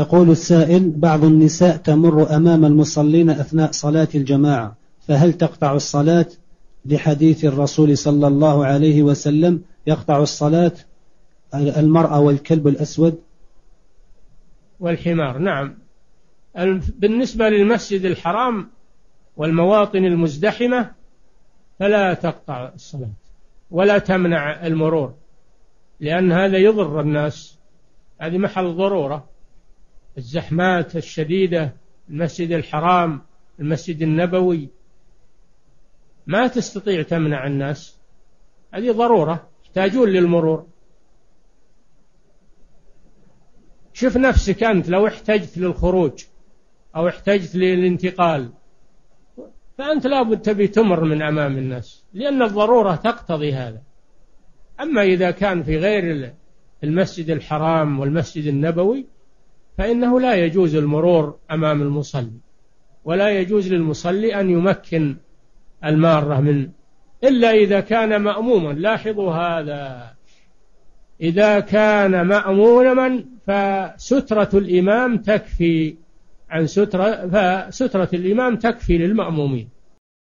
يقول السائل: بعض النساء تمر أمام المصلين أثناء صلاة الجماعة، فهل تقطع الصلاة لحديث الرسول صلى الله عليه وسلم يقطع الصلاة المرأة والكلب الأسود والحمار؟ نعم، بالنسبة للمسجد الحرام والمواطن المزدحمة فلا تقطع الصلاة ولا تمنع المرور، لأن هذا يضر الناس، هذه محل ضرورة، الزحمات الشديدة، المسجد الحرام، المسجد النبوي، ما تستطيع تمنع الناس، هذه ضرورة، يحتاجون للمرور. شوف نفسك أنت لو احتجت للخروج أو احتجت للانتقال، فأنت لابد تبي تمر من أمام الناس لأن الضرورة تقتضي هذا. أما إذا كان في غير المسجد الحرام والمسجد النبوي فإنه لا يجوز المرور أمام المصلي، ولا يجوز للمصلي أن يمكن المارة من، إلا إذا كان مأموما. لاحظوا هذا، إذا كان مأموما فسترة الإمام تكفي للمأمومين.